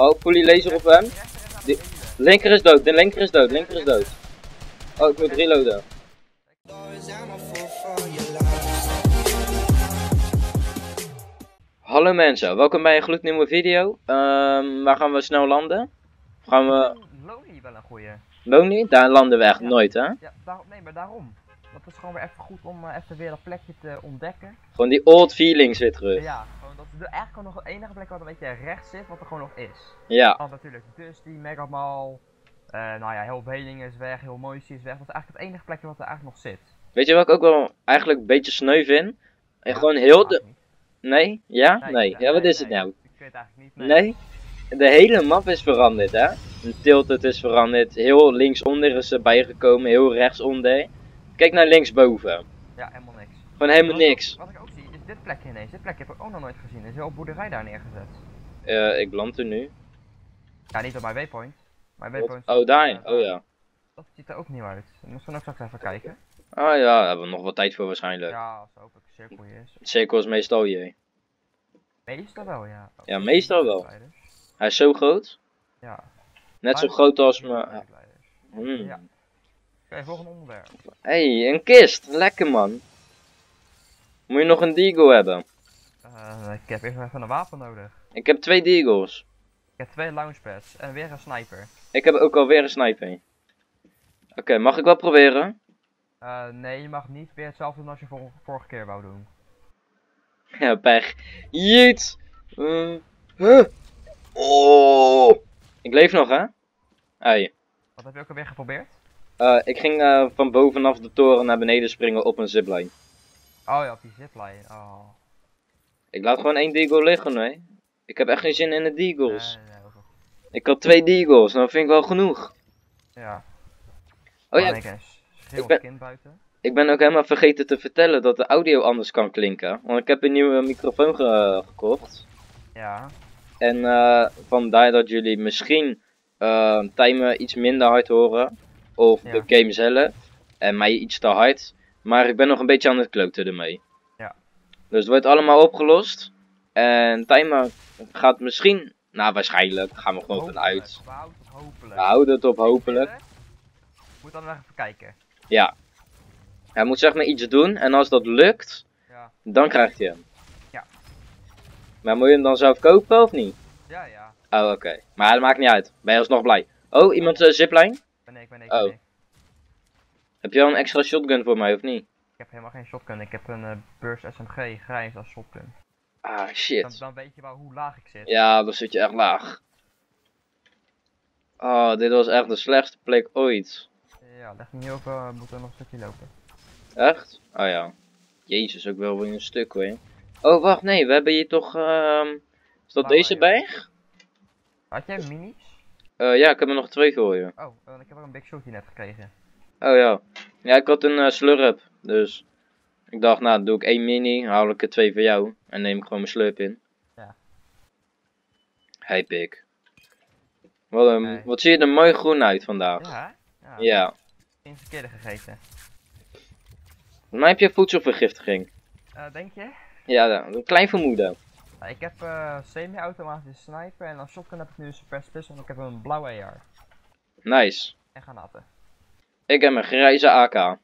Oh, fully laser op hem. De linker is dood, de linker is dood, linker is dood. Oh, ik moet reloaden. Hallo mensen, welkom bij een gloednieuwe video. Waar gaan we snel landen? Gaan we... Lonely wel een goeie. Lonely? Daar landen we echt nooit, hè? Ja, nee, maar daarom. Dat is gewoon weer even goed om even weer een plekje te ontdekken. Gewoon die old feelings weer terug. Ja, gewoon dat is eigenlijk gewoon nog het enige plek wat een beetje rechts zit, wat er gewoon nog is. Ja. Want natuurlijk Dusty, Mega Mall, nou ja, heel Veling is weg, heel Moisty is weg. Dat is eigenlijk het enige plekje wat er eigenlijk nog zit. Weet je wat ik ook wel eigenlijk een beetje sneu vind? En ja, gewoon heel de... Nee? Ja? Nee. Ja, wat is het nou? Ik weet het eigenlijk niet. Nee? De hele map is veranderd, hè? De tilted is veranderd. Heel linksonder is erbij gekomen, heel rechtsonder. Kijk naar linksboven. Ja, helemaal niks. Gewoon helemaal niks. Wat ik ook zie, is dit plekje ineens. Dit plekje heb ik ook nog nooit gezien. Er is een hele boerderij daar neergezet. Ik land er nu. Ja, niet op mijn waypoint. Mijn waypoint. Oh, daar. Oh ja. Dat ziet er ook niet uit. Misschien ook straks even kijken. Ah ja, daar hebben we nog wat tijd voor waarschijnlijk. Ja, als het ook een cirkel is. Het cirkel is meestal je. Meestal wel, ja. Ja, meestal wel. Hij is zo groot. Ja. Net zo groot als mijn... Ja. Oké, volgende onderwerp. Hé, een kist. Lekker man. Moet je nog een deagle hebben? Ik heb even een wapen nodig. Ik heb 2 deagles. Ik heb 2 launchpads en weer een sniper. Ik heb ook alweer een sniper. Oké, mag ik wel proberen? Nee, je mag niet weer hetzelfde doen als je vorige keer wou doen. Ja, pech. Jeet! Oh! Ik leef nog, hè? Ai. Wat heb je ook alweer geprobeerd? Ik ging van bovenaf de toren naar beneden springen op een zipline. Oh ja, op die zipline. Oh. Ik laat gewoon 1 deagle liggen, hè. Ik heb echt geen zin in de deagles. Nee. Ik had 2 deagles, nou vind ik wel genoeg. Ja. Oh ja. Ik ben ook helemaal vergeten te vertellen dat de audio anders kan klinken. Want ik heb een nieuwe microfoon gekocht. Ja. En vandaar dat jullie misschien timen iets minder hard horen. Of ja, de game zelf. En mij iets te hard. Maar ik ben nog een beetje aan het kloten ermee. Ja. Dus het wordt allemaal opgelost. En timer gaat misschien... Nou, waarschijnlijk gaan we gewoon vanuit. We houden het op hopelijk. Moet dan nog even kijken. Ja. Hij moet zeg maar iets doen en als dat lukt, ja, dan krijgt hij hem. Ja. Maar moet je hem dan zelf kopen of niet? Ja, ja. Oh, oké. Maar dat maakt niet uit. Ben je alsnog blij? Oh, iemand zipline? Ben ik. Heb je al een extra shotgun voor mij of niet? Ik heb helemaal geen shotgun. Ik heb een burst SMG grijs als shotgun. Ah, shit. Dan weet je wel hoe laag ik zit. Ja, dan zit je echt laag. Oh, dit was echt de slechtste plek ooit. Ja, leg niet over, we moeten nog een stukje lopen. Echt? Oh ja. Jezus, ook wel weer een stuk hoor. Oh wacht, nee, we hebben hier toch... is dat deze berg? Had jij minis? Ja, ik heb er nog 2 voor je. Oh, ik heb ook een big shotje net gekregen. Oh ja. Ja, ik had een slurp, dus... Ik dacht, nou, doe ik 1 mini, haal ik er 2 voor jou. En neem ik gewoon mijn slurp in. Ja. Hey, pik. Wat zie je er mooi groen uit vandaag. Ja, ja. Ja. 10 verkeerde gegeten. Volgens mij heb je voedselvergiftiging. Denk je? Ja, een klein vermoeden. Ik heb semi-automatische sniper en als shotgun heb ik nu een suppressed pistol en ik heb een blauwe AR. Nice. En granaten. Ik heb een grijze AK.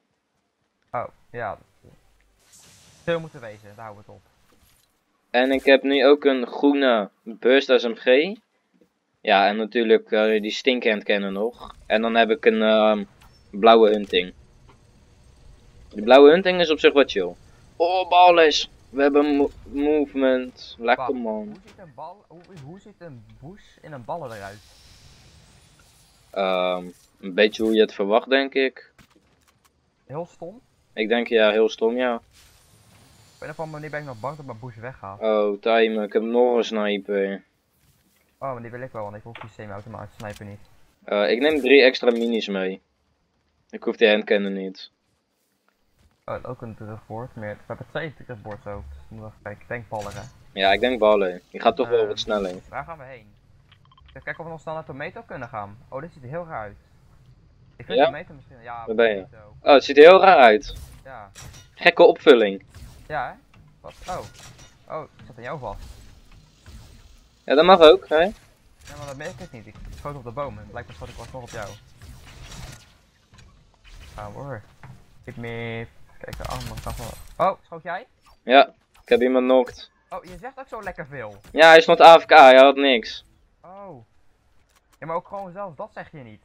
Oh, ja. Veel moeten wezen, daar houden we het op. En ik heb nu ook een groene burst SMG. Ja, en natuurlijk die stinkend kennen nog. En dan heb ik een blauwe hunting. De blauwe hunting is op zich wat chill. Oh, balles! We hebben movement. Lekker man. Hoe ziet een bush in een ballen eruit? Een beetje hoe je het verwacht, denk ik. Heel stom? Ik denk ja, heel stom, ja. Op een of andere manier ben ik nog bang dat mijn bush weggaat. Oh, time. Ik heb nog een sniper. Oh, maar die wil ik wel, want ik hoef die semi-automatische sniper niet. Ik neem 3 extra minis mee. Ik hoef die handcannon niet. Oh, ook een terugboord. We hebben 2 terugboords ook. Ik denk ballen, hè? Ja, ik denk ballen. Je gaat toch wel wat sneller. Waar gaan we heen? Even kijken of we nog snel naar Tomato kunnen gaan. Oh, dit ziet er heel raar uit. Ik vind Tomato misschien... Ja, waar ben je? Oh, het ziet er heel raar uit. Ja. Gekke opvulling. Ja, hè? Wat? Oh. Oh, het zat aan jou vast. Ja, dat mag ook, hè? Ja, maar dat merk ik niet. Ik schoot op de boom en blijkbaar schoot ik alsnog op jou. Ah hoor. Hit me. Kijk, de andere kant wel. Oh, schoot jij? Ja, ik heb iemand knocked. Oh, je zegt ook zo lekker veel. Ja, hij is not AFK, hij had niks. Oh. Ja, maar ook gewoon zelf, dat zeg je niet.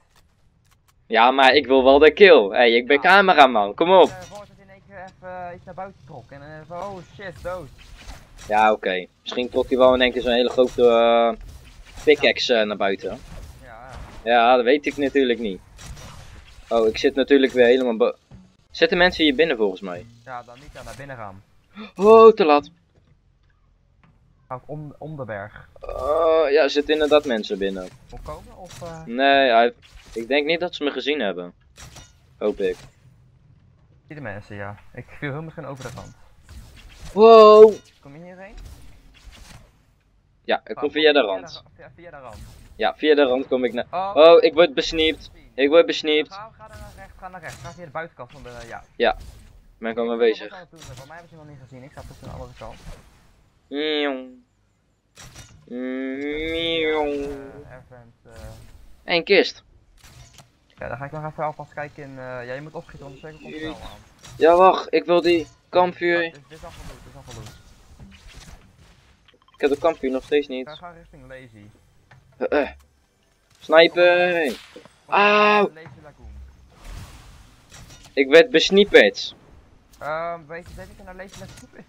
Ja, maar ik wil wel de kill. Hé, hey, ik ben cameraman, kom op. Wordt het in één keer even iets naar buiten trok en even, oh shit, dood. Ja, oké. Okay. Misschien trok hij wel in één keer zo'n hele grote pickaxe naar buiten. Ja, ja. Ja, dat weet ik natuurlijk niet. Oh, ik zit natuurlijk weer helemaal Zitten mensen hier binnen volgens mij? Ja, dan niet naar binnen gaan. Oh, te laat. Om de berg. Ja, er zitten inderdaad mensen binnen. Volkomen of? Nee, ik denk niet dat ze me gezien hebben. Hoop ik. Zie de mensen, ja. Ik viel heel misschien over de kant. Wow! Kom je hierheen? Ja, ik kom via de rand. Via de rand? Ja, via de rand kom ik naar... Oh, ik word besneept. Ik word besneept. Ga naar rechts, ga naar rechts. Ga via de buitenkant van de... Ja. Ja. Ben ik al mee bezig. Van mij hebben ze nog niet gezien. Ik sta tussen de andere kant. Eén kist. Ja, dan ga ik nog even alvast kijken in... Ja, je moet opschieten, want zeker komt snel aan. Ja, wacht. Ik wil die kampvuur. Ja, dit is afgelopen, dit is afgelopen. Ik heb de kampvuur nog steeds niet. Ga richting Lazy. Sniper! Auw! Ik werd besnipperd. Weet je zeker dat je naar Lazy Lagoon is?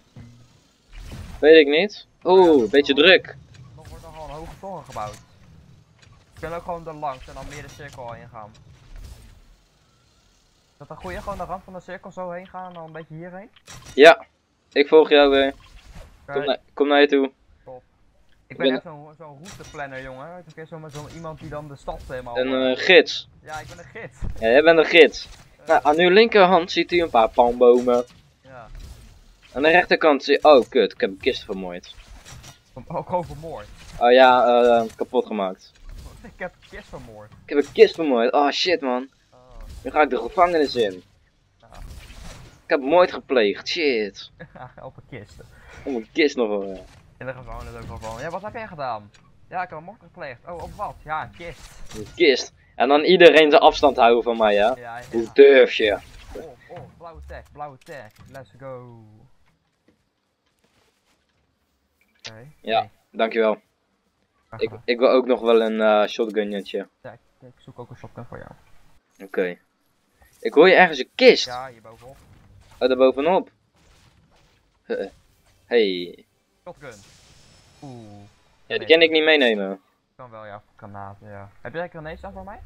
Weet ik niet. Oeh, een beetje druk. Dan wordt er gewoon een hoge toren gebouwd. Je kan ook gewoon er langs en dan meer de cirkel heen gaan. Is dat een goeie? Gewoon de rand van de cirkel zo heen gaan en dan een beetje hierheen? Ja, ik volg jou weer. Okay. Kom naar je toe. Top. Ik ben echt zo'n routeplanner, jongen. Ik heb zo'n iemand die dan de stad helemaal... Een gids. Ja, ik ben een gids. Ja, jij bent een gids. Nou, aan uw linkerhand ziet u een paar palmbomen. Ja. Aan de rechterkant zie je... Oh, kut. Ik heb een kist vermoord. Oh, gewoon vermoord? Oh ja, kapot gemaakt. Ik heb een kist vermoord. Ik heb een kist vermoord. Oh, shit, man. Oh. Nu ga ik de gevangenis in. Ja. Ik heb moord gepleegd. Shit. Op een kist. Om een kist nog wel. In de gevangenis ook nog wel. Ja, wat heb jij gedaan? Ja, ik heb een moord gepleegd. Oh, op wat? Ja, een kist. Een kist. En dan iedereen zijn afstand houden van mij, hè? Ja, ja. Hoe durf je? Oh, blauwe tag, blauwe tag. Let's go. Okay. Ja, okay. Dankjewel. Ik wil ook nog wel een shotgunnetje. Ja, ik zoek ook een shotgun voor jou. Oké. Okay. Ik hoor je ergens een kist. Ja, hier bovenop. Oh, daar bovenop. Hey. Shotgun. Oeh. Ja, die kan ik niet meenemen. Kan wel, ja. Granaten, ja. Heb jij granaten aan voor mij?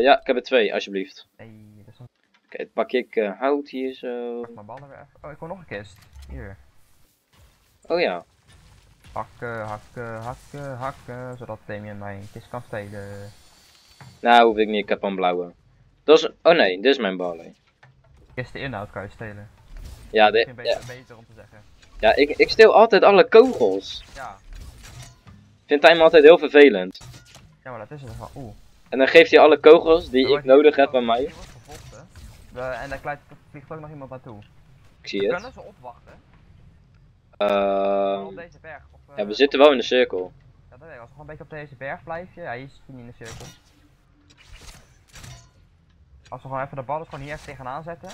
Ja, ik heb er 2, alsjeblieft. Hey, dat is een... Oké, dan pak ik hout hier zo. Pak mijn ballen weer even. Oh, ik hoor nog een kist. Hier. Oh ja. Hakken, hakken, hakken, hakken, zodat Damian mijn kist kan stelen. Nou, hoef ik niet, ik heb een blauwe. Dat is... Oh nee, dit is mijn ballen. Kist de inhoud kan je stelen. Ja, dit is beter om te zeggen. Ja, ik steel altijd alle kogels. Ja. Vindt hij me altijd heel vervelend. Ja, maar dat is het wel. Oeh. En dan geeft hij alle kogels die ik nodig heb aan mij. Die wordt gevochten. En daar vliegt ook nog iemand naartoe. Ik zie het. Kunnen ze opwachten? Op deze berg, of, ja, we zitten wel in de cirkel. Ja, dat weet ik. Als we gewoon een beetje op deze berg blijven, ja, hier zit hij niet in de cirkel. Als we gewoon even de ballen gewoon hier even tegenaan zetten.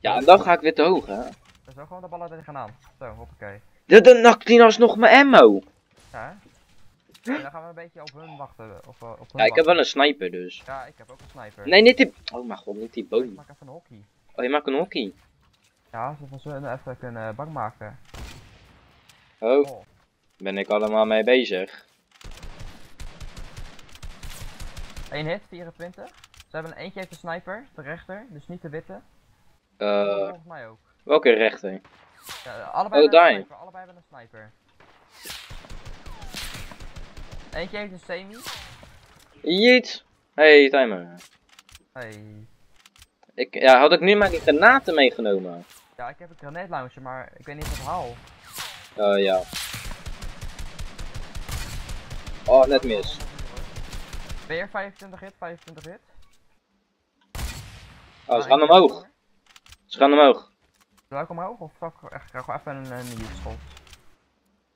Ja, en dan ga ik weer te hoog, hè. Dus ook gewoon de ballen tegenaan. Zo, hoppakee. Dan nakt die alsnog mijn ammo. Ja, hè? En dan gaan we een beetje op hun wachten. Of, op hun ja, ik heb wel een sniper dus. Ja, ik heb ook een sniper. Nee, niet die... Oh mijn god, niet die boom. Ik maak even een hockey. Oh, je maakt een hockey? Ja, zodat we even kunnen bang maken. Oh, ben ik allemaal mee bezig. 1 hit, 24. Ze hebben eentje heeft de sniper, de rechter, dus niet de witte. Volgens mij ook. Welke rechter? Ja, allebei hebben een sniper, allebei hebben een sniper. Eentje heeft een semi. Jeet! Hey, timer. Hey. Ja, had ik nu maar die granaten meegenomen. Ja, ik heb een granaatlauncher, maar ik weet niet wat ik haal. Ja. Oh, net mis. Weer 25 hit, 25 hit. Oh, ze gaan omhoog. Ze gaan omhoog. Zal ik omhoog of zal ik echt gewoon even een nieuwe schot?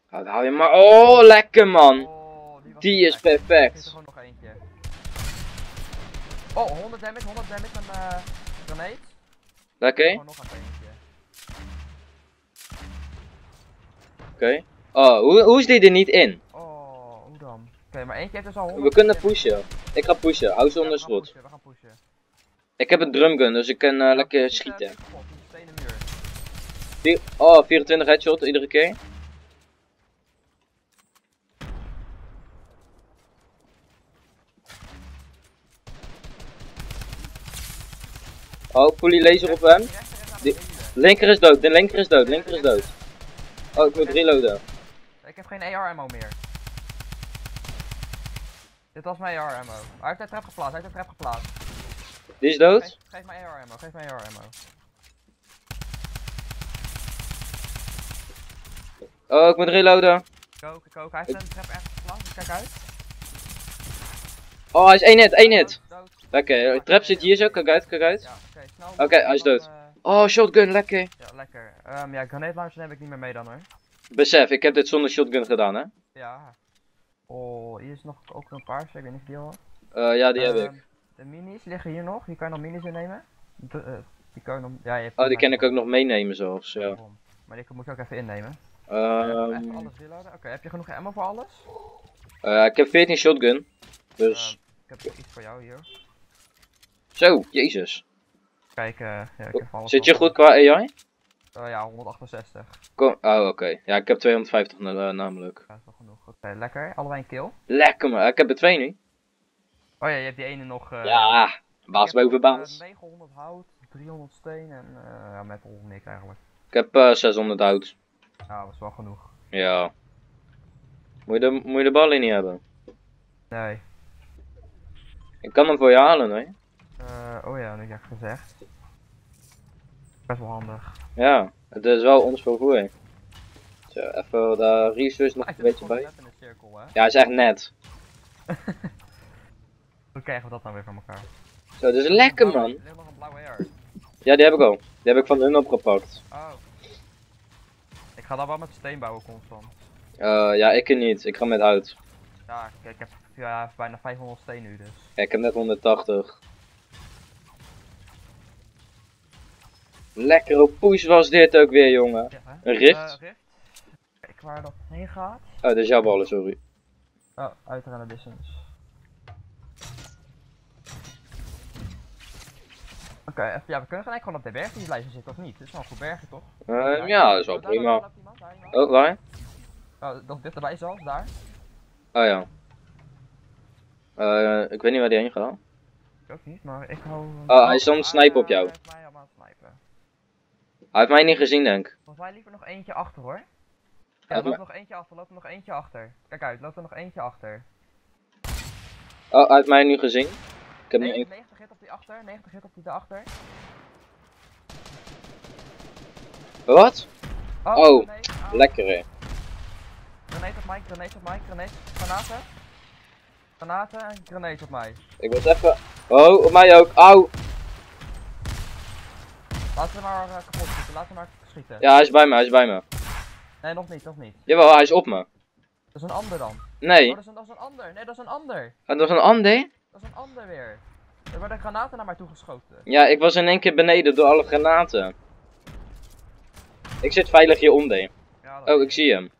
Hou je maar... Oh, lekker man! Oh, Die is perfect. Er zit er gewoon nog eentje. Oh, 100 damage met mijn grenade. Oké. Oké. Oh, hoe is die er niet in? Oh, hoe dan? Oké, maar eentje heeft dus al 100. We kunnen pushen. Ik ga pushen, hou ze onder schot. We gaan pushen. Ik heb een drumgun, dus ik kan lekker schieten. Oh, 24 headshot iedere keer. Oh, fully laser op hem. Linker is dood, de linker is dood, linker is dood. Oh, ik moet reloaden. Ik heb geen AR ammo meer. Dit was mijn AR ammo. Hij heeft de trap geplaatst, Die is dood? Geef mij AR ammo, Oh, ik moet reloaden. Ik ook, hij heeft de trap echt geplaatst, kijk uit. Oh, hij is 1 hit. Lekker, de trap zit hier zo, kijk uit. Oké, hij is dood. Oh, shotgun, lekker. Ja, lekker. Ja, grenade launcher heb ik niet meer mee dan hoor. Besef, ik heb dit zonder shotgun gedaan hè. Ja. Oh, hier is nog ook een paar, ik weet niet of die al. Ja, die heb ik. De minis liggen hier nog, hier kan je nog minis innemen. Die kan je nog... ja, je hebt die kan ik ook nog meenemen zelfs, ja. Maar die moet je ook even innemen. Even alles reloaden. Oké, heb je genoeg ammo voor alles? Ik heb 14 shotgun. Dus... ik heb iets voor jou hier. Zo, jezus. Kijk, ja, ik heb alles. Zit je goed qua AI? Ja, 168. Kom, oh, oké. Ja, ik heb 250 namelijk. Ja, dat is wel genoeg. Oké, lekker. Allebei een kill. Lekker maar, ik heb er 2 nu. Oh ja, je hebt die ene nog... ja, baas boven baas. 900 hout, 300 steen en ja, met al niks eigenlijk. Ik heb 600 hout. Ja, dat is wel genoeg. Ja. Moet je de bal in niet hebben? Nee. Ik kan hem voor je halen hoor. Oh ja, dat heb ik gezegd. Best wel handig. Ja, het is wel ons voor goed. Zo, even de research nog een beetje bij. In de cirkel, hè? Ja, hij is echt net. Hoe krijgen we dat dan weer van elkaar? Zo, dat is lekker man. Er ligt nog een blauwe AR. Ja, die heb ik al. Die heb ik van hun opgepakt. Oh. Ik ga dan wel met steen bouwen constant. Ja, ik kan niet. Ik ga met hout. Ja, ik heb bijna 500 steen nu dus. Ja, ik heb net 180. Lekkere push was dit ook weer, jongen. Ja, een rift. Kijk waar dat heen gaat. Oh, dat is jouw ballen, sorry. Oh, uiteraard distance. Oké, ja, we kunnen gelijk gewoon op de berg die lijst zitten, of niet? Het is wel voor bergen, toch? Ja, dat is wel prima. Oh, waar? Oh, nog dichterbij zelfs, daar. Oh ja. Ik weet niet waar die heen gaat. Ik ook niet, maar ik hou... Oh, hij is aan het snipen op jou. Hij heeft mij niet gezien, denk ik. Volgens mij liep er nog eentje achter, hoor. Ja, er loopt nog eentje achter, Kijk uit, loopt er nog eentje achter. Oh, hij heeft mij nu gezien. Ik heb nu 90 hit op die achter, 90 hit op die daarachter. Wat? Oh, lekker hè. Grenade op mij, granaten. En grenade op mij. Ik was even... Oh, op mij ook. Au! Laat hem maar kapot schieten, laat hem maar schieten. Ja, hij is bij me, Nee, nog niet, Jawel, hij is op me. Dat is een ander dan. Nee. Oh, dat is een ander, dat is een ander? Dat is een ander weer. Er worden granaten naar mij toe geschoten. Ja, ik was in één keer beneden door alle granaten. Ik zit veilig hier onder. Ja, oh, ik zie hem.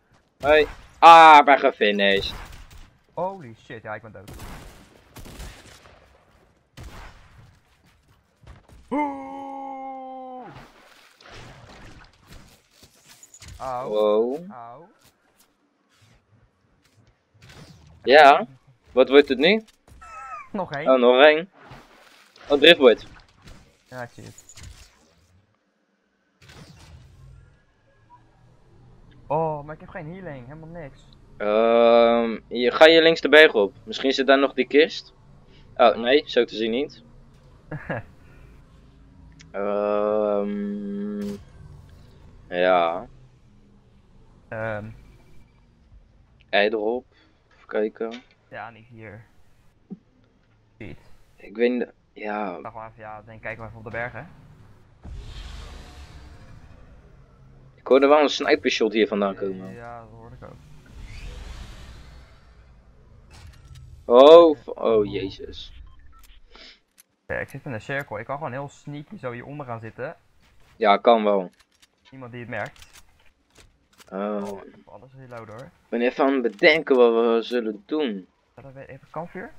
Hoi. Ah, ik ben gefinished. Holy shit, ja, ik ben dood. Auw. Wow. Auw. Ja, wat wordt het nu? Nog één. Oh, nog één. Oh, driftwood. Ja, ik zie het. Oh, maar ik heb geen healing, helemaal niks. Ga je links de berg op? Misschien zit daar nog die kist? Oh, nee, zo te zien niet. Ja. Ei erop. Even kijken. Ja, niet hier. Niet. Ik weet niet. Ja. Wacht maar even, ja, dan kijken we even op de bergen. Ik hoorde wel een sniper shot hier vandaan komen. Ja, dat hoorde ik ook. Oh jezus. Ja, ik zit in een cirkel. Ik kan gewoon heel sneaky zo hieronder gaan zitten. Ja, kan wel. Niemand die het merkt. Oh. Alles is heel loud hoor. Ik ben even aan het bedenken wat we zullen doen. Even kampvuur?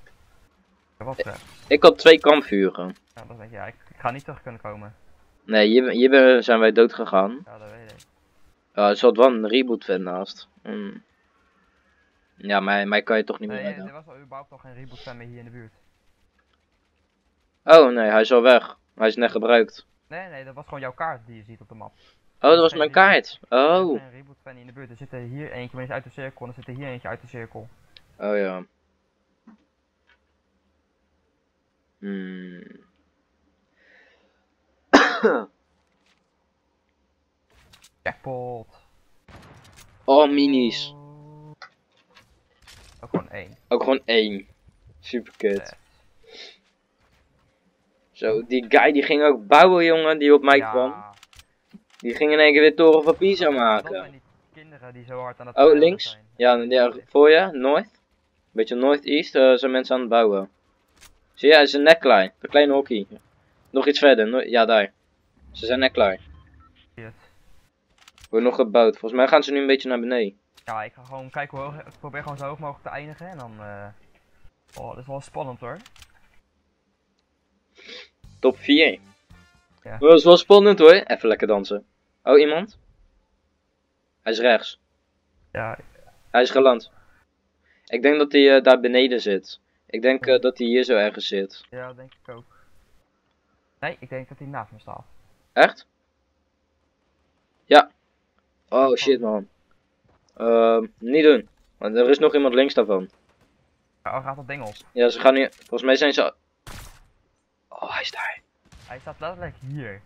Ja, wat zeg? Ik had 2 kampvuren. Ja, dat denk ik. Ja, ik ga niet terug kunnen komen. Nee, hier zijn wij dood gegaan. Ja, dat weet ik. Er zat wel een reboot fan naast. Ja, mij kan je toch niet meer redden. Er was al überhaupt nog geen reboot fan meer hier in de buurt. Oh nee, hij is al weg. Hij is net gebruikt. Nee, dat was gewoon jouw kaart die je ziet op de map. Oh, dat was mijn kaart. Oh. Er zijn reboot fan in de buurt. Er zit hier eentje mensen uit de cirkel en er zit hier eentje uit de cirkel. Oh ja. Jackpot. Oh, minis. Ook gewoon 1. Super kut. Zo, die guy die ging ook bouwen, jongen, die op mij kwam. Die ging in één keer weer toren van Pisa maken. Dat zijn die kinderen die zo hard aan het bouwen zijn. Oh, links? Ja, voor je, north. Beetje northeast, zijn mensen aan het bouwen. Zie je, hij is een net klaar. Een kleine hockey. Nog iets verder, ja daar. Ze zijn net klaar. Wordt nog gebouwd. Volgens mij gaan ze nu een beetje naar beneden. Ja, ik ga gewoon kijken hoe hoog. Ik probeer gewoon zo hoog mogelijk te eindigen en dan. Oh, dat is wel spannend hoor. Top 4. Ja. Oh, dat is wel spannend hoor. Even lekker dansen. Oh, iemand? Hij is rechts. Ja. Hij is geland. Ik denk dat hij daar beneden zit. Ik denk dat hij hier zo ergens zit. Ja, dat denk ik ook. Nee, ik denk dat hij naast me staat. Echt? Ja. Oh shit man. Niet doen. Want er is nog iemand links daarvan. Oh, gaat dat ding op? Ja, ze gaan nu... Volgens mij zijn ze... Oh, hij is daar. Hij staat letterlijk hier.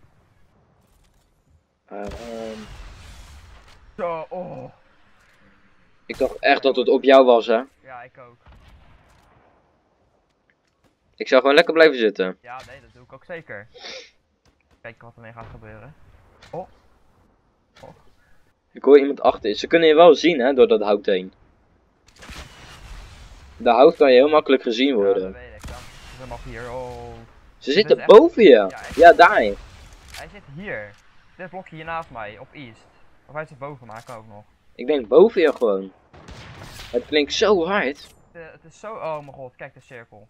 Zo, oh. Ik dacht echt dat het op jou was, hè? Ja, ik ook. Ik zou gewoon lekker blijven zitten. Ja, nee, dat doe ik ook zeker. Kijk wat ermee gaat gebeuren. Oh. Oh. Ik hoor iemand achter. Ze kunnen je wel zien, hè, door dat hout heen. De hout kan je heel makkelijk gezien worden. Ja, dat weet ik. Dat is helemaal hier. Oh. Ze zitten echt... boven je. Ja, daar. Hij zit hier. Dit blokje hier naast mij, op east. Of hij zit boven mij, kan ook nog. Ik denk boven je gewoon. Het klinkt zo hard. Het is zo... Oh mijn god, kijk de cirkel.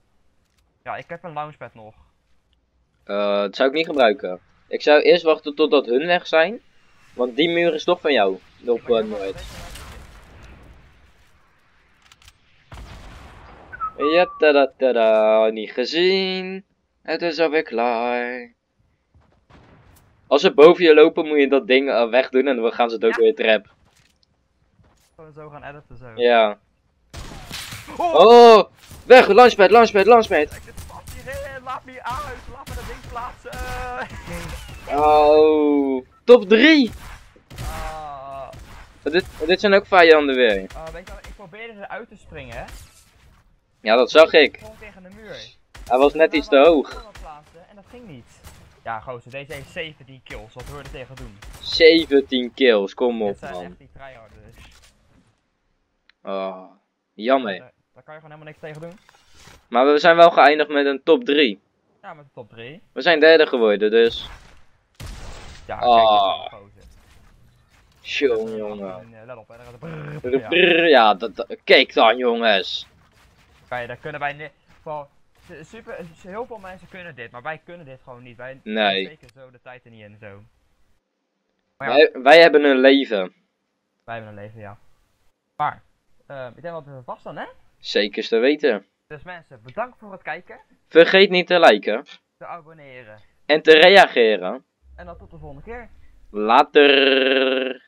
Ja, ik heb een launchpad nog. Dat zou ik niet gebruiken. Ik zou eerst wachten totdat hun weg zijn. Want die muur is toch van jou. Op nooit. Ja, tada tada. Niet gezien. Het is alweer klaar. Als ze boven je lopen moet je dat ding wegdoen en dan gaan ze het ook weer trap. Gewoon zo gaan editen zo. Ja. Oh! Weg! Launchpad! Laat me uit! Laat me dat ding plaatsen! Oh! Top 3! Dit zijn ook vijanden weer. Ik probeerde eruit te springen, hè? Ja, dat zag ik. Gewoon tegen de muur. Hij was net iets te hoog. En dat ging niet. Ja, gozer, deze heeft 17 kills. Wat wil je er tegen doen? 17 kills, kom op, man. Dat zijn echt die tryharders. Oh, jammer. Daar kan je gewoon helemaal niks tegen doen. Maar we zijn wel geëindigd met een top 3. Ja, met een top 3. We zijn derde geworden, dus. Ja, kijk, jongen. Ja, kijk dan, jongens. Kijk, daar kunnen wij niet. Heel veel mensen kunnen dit, maar wij kunnen dit gewoon niet. Wij steken zo de tijd er niet in zo. Maar ja, wij hebben een leven. Wij hebben een leven, ja. Maar, ik denk dat we vast dan, hè? Zeker te weten. Dus mensen, bedankt voor het kijken. Vergeet niet te liken. Te abonneren. En te reageren. En dan tot de volgende keer. Later.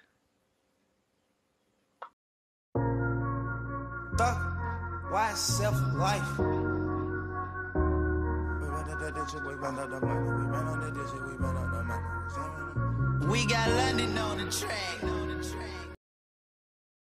We got London on the track.